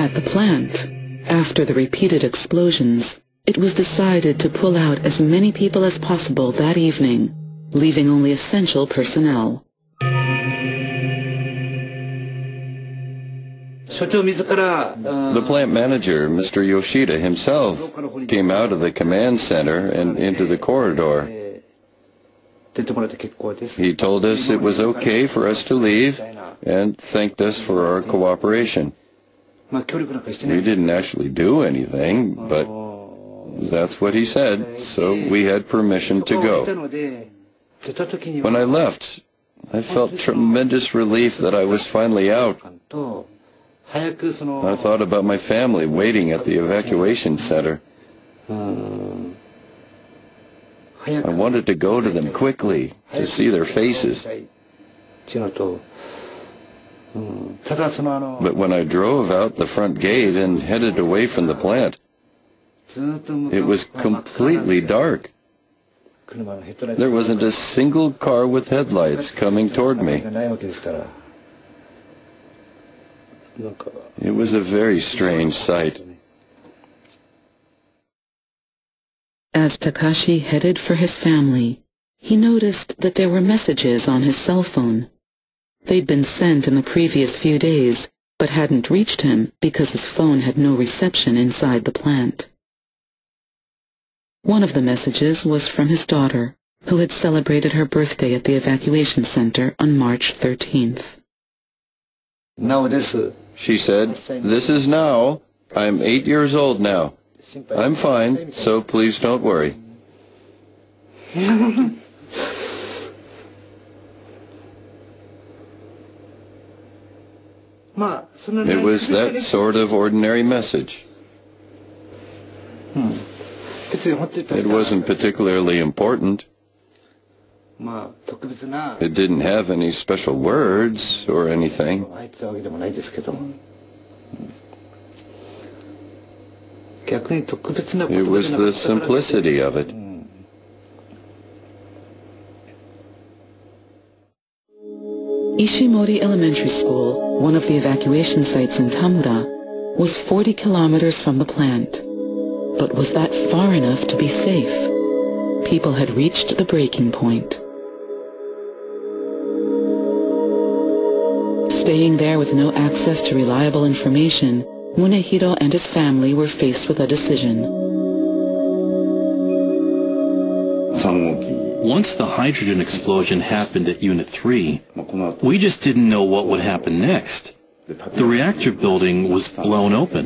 at the plant. After the repeated explosions, it was decided to pull out as many people as possible that evening, leaving only essential personnel. The plant manager, Mr. Yoshida himself, came out of the command center and into the corridor. He told us it was okay for us to leave and thanked us for our cooperation. We didn't actually do anything, but that's what he said, so we had permission to go. When I left, I felt tremendous relief that I was finally out. I thought about my family waiting at the evacuation center. I wanted to go to them quickly, to see their faces. But when I drove out the front gate and headed away from the plant, it was completely dark. There wasn't a single car with headlights coming toward me. It was a very strange sight. As Takashi headed for his family, he noticed that there were messages on his cell phone. They'd been sent in the previous few days, but hadn't reached him because his phone had no reception inside the plant. One of the messages was from his daughter, who had celebrated her birthday at the evacuation center on March 13th. She said, "This is now. I'm 8 years old now. I'm fine, so please don't worry." It was that sort of ordinary message. It wasn't particularly important. It didn't have any special words or anything. It was the simplicity of it. Ishimori Elementary School, one of the evacuation sites in Tamura, was 40 kilometers from the plant. But was that far enough to be safe? People had reached the breaking point. Staying there with no access to reliable information, Munehiro and his family were faced with a decision. Once the hydrogen explosion happened at Unit 3, we just didn't know what would happen next. The reactor building was blown open.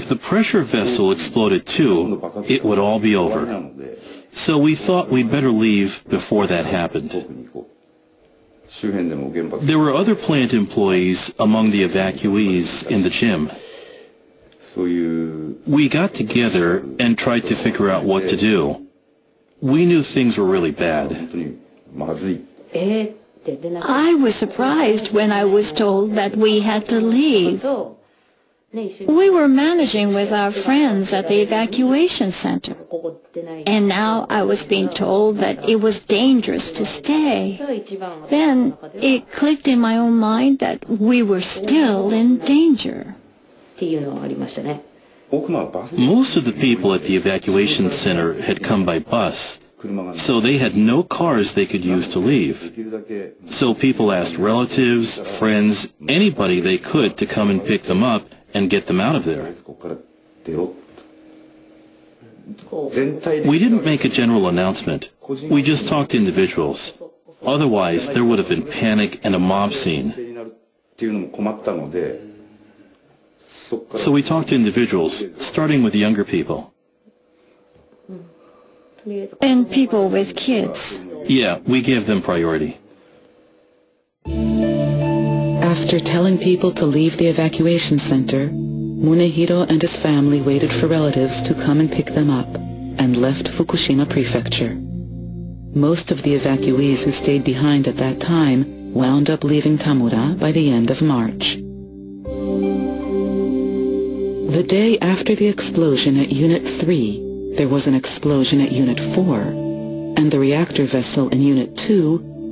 If the pressure vessel exploded too, it would all be over. So we thought we'd better leave before that happened. There were other plant employees among the evacuees in the gym. We got together and tried to figure out what to do. We knew things were really bad. I was surprised when I was told that we had to leave. We were managing with our friends at the evacuation center, and now I was being told that it was dangerous to stay. Then it clicked in my own mind that we were still in danger. Most of the people at the evacuation center had come by bus, so they had no cars they could use to leave. So people asked relatives, friends, anybody they could to come and pick them up and get them out of there. We didn't make a general announcement. We just talked to individuals. Otherwise, there would have been panic and a mob scene. So we talked to individuals, starting with younger people. And people with kids. Yeah, we gave them priority. After telling people to leave the evacuation center, Munehiro and his family waited for relatives to come and pick them up and left Fukushima Prefecture. Most of the evacuees who stayed behind at that time wound up leaving Tamura by the end of March. The day after the explosion at Unit 3, there was an explosion at Unit 4, and the reactor vessel in Unit 2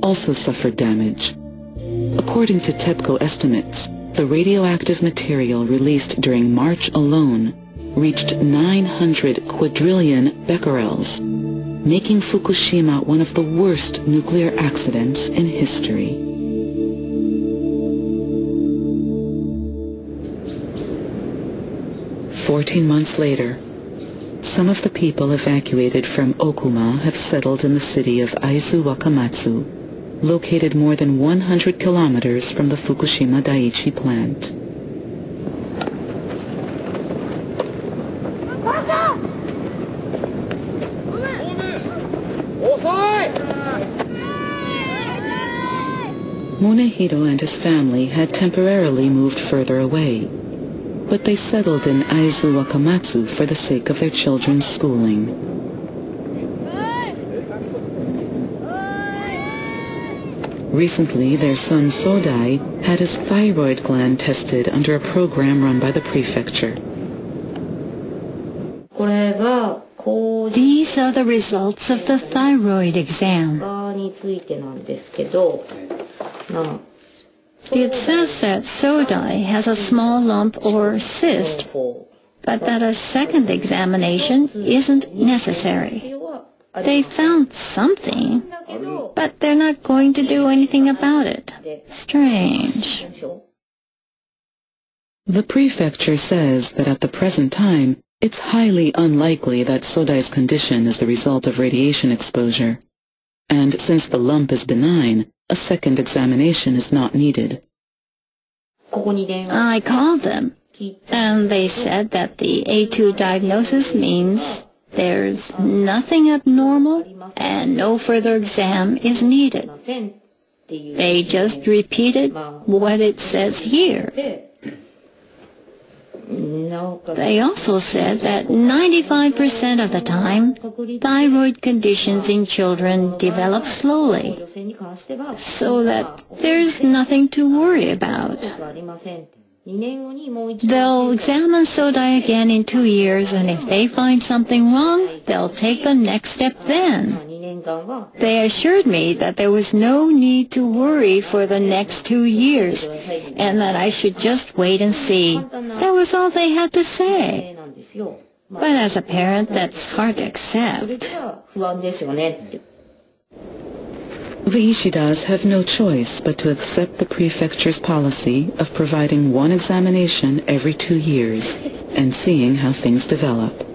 also suffered damage. According to TEPCO estimates, The radioactive material released during March alone reached 900 quadrillion becquerels, making Fukushima one of the worst nuclear accidents in history. Fourteen months later, some of the people evacuated from Okuma have settled in the city of Aizu Wakamatsu, located more than 100 kilometers from the Fukushima Daiichi plant. Munehiro and his family had temporarily moved further away, but they settled in Aizu Wakamatsu for the sake of their children's schooling. Recently, their son Sodai had his thyroid gland tested under a program run by the prefecture. These are the results of the thyroid exam. It says that Sodai has a small lump or cyst, but that a second examination isn't necessary. They found something, but they're not going to do anything about it. Strange. The prefecture says that at the present time, it's highly unlikely that Sodai's condition is the result of radiation exposure. And since the lump is benign, a second examination is not needed. I called them, and they said that the A2 diagnosis means there's nothing abnormal and no further exam is needed. They just repeated what it says here. They also said that 95% of the time, thyroid conditions in children develop slowly, so that there's nothing to worry about. They'll examine Sodai again in 2 years, and if they find something wrong, they'll take the next step then. They assured me that there was no need to worry for the next 2 years, and that I should just wait and see. That was all they had to say. But as a parent, that's hard to accept. The Ishidas have no choice but to accept the prefecture's policy of providing one examination every 2 years and seeing how things develop.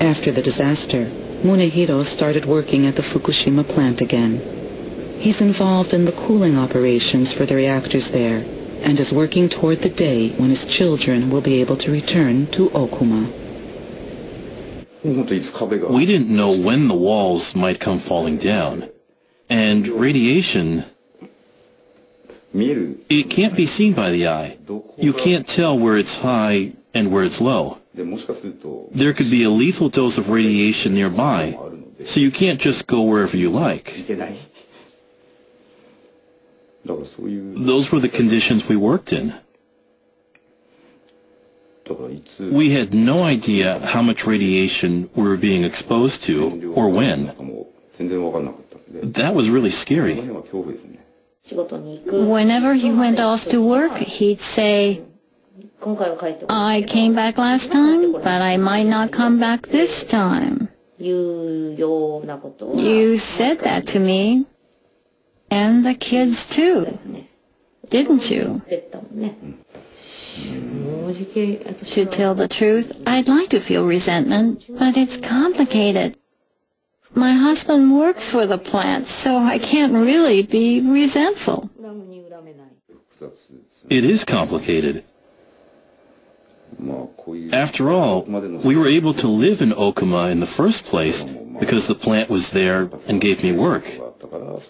After the disaster, Munehiro started working at the Fukushima plant again. He's involved in the cooling operations for the reactors there and is working toward the day when his children will be able to return to Okuma. We didn't know when the walls might come falling down, and radiation, it can't be seen by the eye. You can't tell where it's high and where it's low. There could be a lethal dose of radiation nearby, so you can't just go wherever you like. Those were the conditions we worked in. We had no idea how much radiation we were being exposed to, or when. That was really scary. Whenever he went off to work, he'd say, "I came back last time, but I might not come back this time. You said that to me, and the kids too, didn't you?" To tell the truth, I'd like to feel resentment, but it's complicated. My husband works for the plant, so I can't really be resentful. It is complicated. After all, we were able to live in Okuma in the first place because the plant was there and gave me work.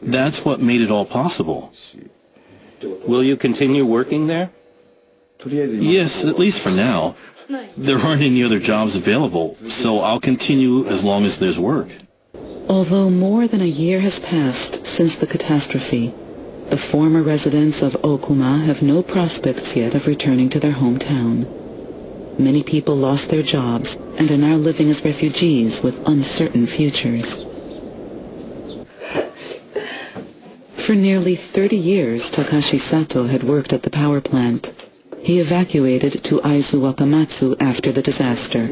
That's what made it all possible. Will you continue working there? Yes, at least for now. There aren't any other jobs available, so I'll continue as long as there's work. Although more than a year has passed since the catastrophe, the former residents of Okuma have no prospects yet of returning to their hometown. Many people lost their jobs and are now living as refugees with uncertain futures. For nearly 30 years, Takashi Sato had worked at the power plant. He evacuated to Aizu Wakamatsu after the disaster.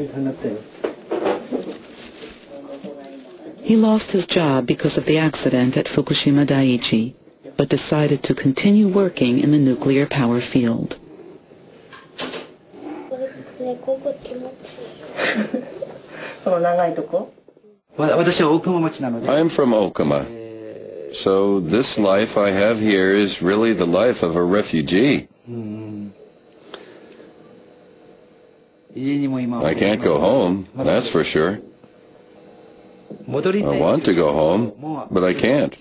He lost his job because of the accident at Fukushima Daiichi, but decided to continue working in the nuclear power field. I am from Okuma, so this life I have here is really the life of a refugee. I can't go home, that's for sure. I want to go home, but I can't.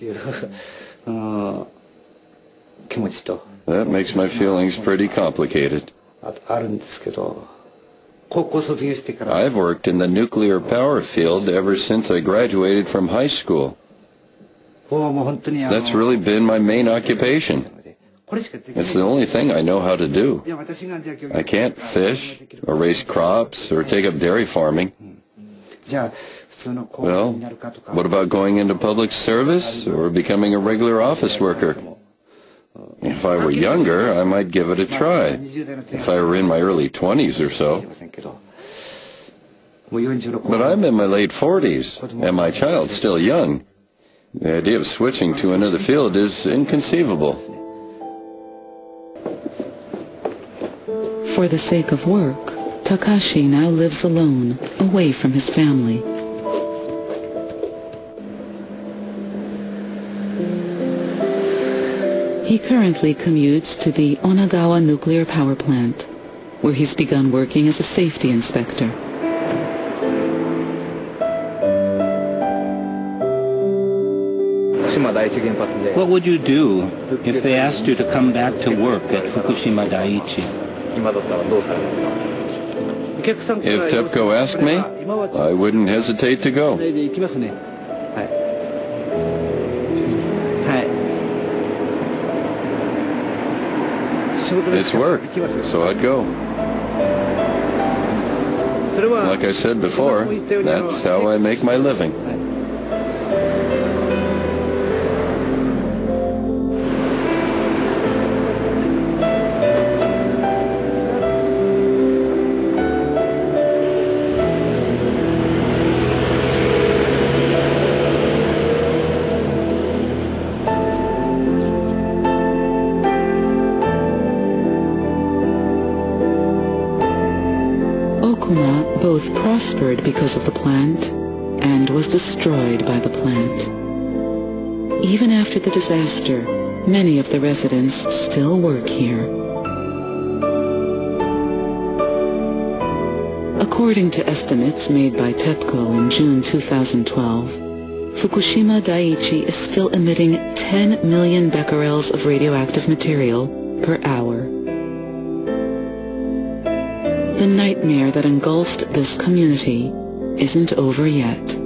That makes my feelings pretty complicated. I've worked in the nuclear power field ever since I graduated from high school. That's really been my main occupation. It's the only thing I know how to do. I can't fish, or raise crops, or take up dairy farming. Well, what about going into public service or becoming a regular office worker? If I were younger, I might give it a try. If I were in my early 20s or so. But I'm in my late 40s, and my child's still young. The idea of switching to another field is inconceivable. For the sake of work, Takashi now lives alone, away from his family. He currently commutes to the Onagawa nuclear power plant, where he's begun working as a safety inspector. What would you do if they asked you to come back to work at Fukushima Daiichi? If TEPCO asked me, I wouldn't hesitate to go. It's work, so I'd go. Like I said before, that's how I make my living. Both prospered because of the plant and was destroyed by the plant. Even after the disaster, many of the residents still work here. According to estimates made by TEPCO in June 2012, Fukushima Daiichi is still emitting 10 million becquerels of radioactive material per hour. The nightmare that engulfed this community isn't over yet.